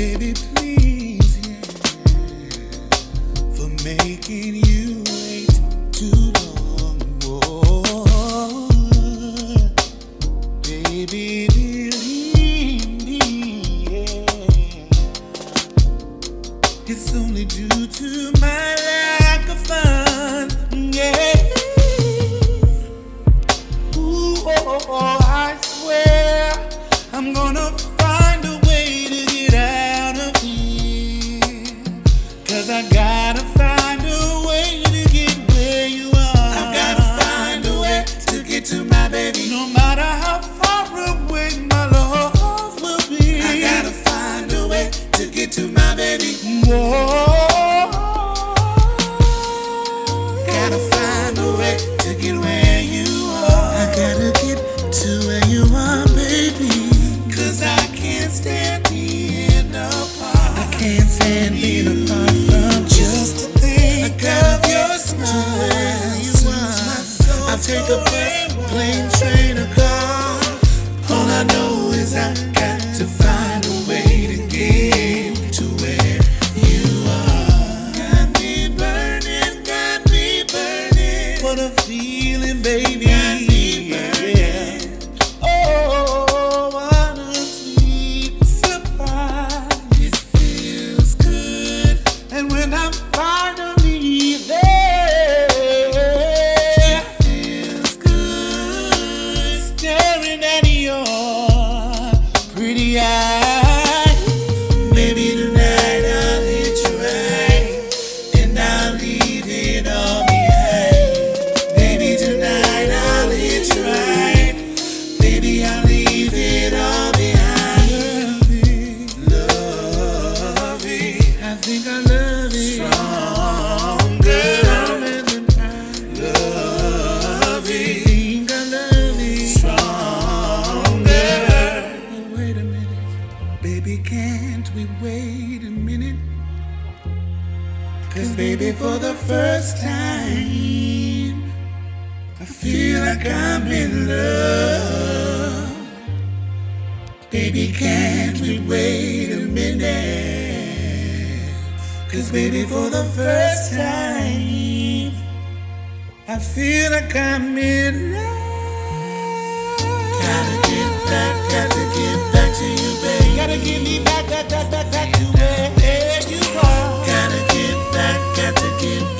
baby, please, yeah, for making you wait too long. Oh, baby, believe me, yeah, it's only due to my lack of fun, yeah. Ooh, oh, oh, I swear I'm gonna find a way to get out of here, 'cause I gotta find a way to get where you are. I gotta find a way to get to my baby, no matter how far away my love will be. I gotta find a way to get to my baby. Whoa. Gotta find a way to get where you are. I gotta get to where you are, baby, 'cause I can't stand being apart. I can't stand being apart from just a thing. I gotta get to where you are. I'll take a bus, plane, train, or car. All I know is I got to find a way to get to where you are. Got me burning, what a feeling, baby. Got me burning. Cause baby, for the first time I feel like I'm in love. Baby, can't we wait a minute? 'Cause baby, for the first time I feel like I'm in love. Gotta get back to you, baby. Gotta get me back to where you are. Got to get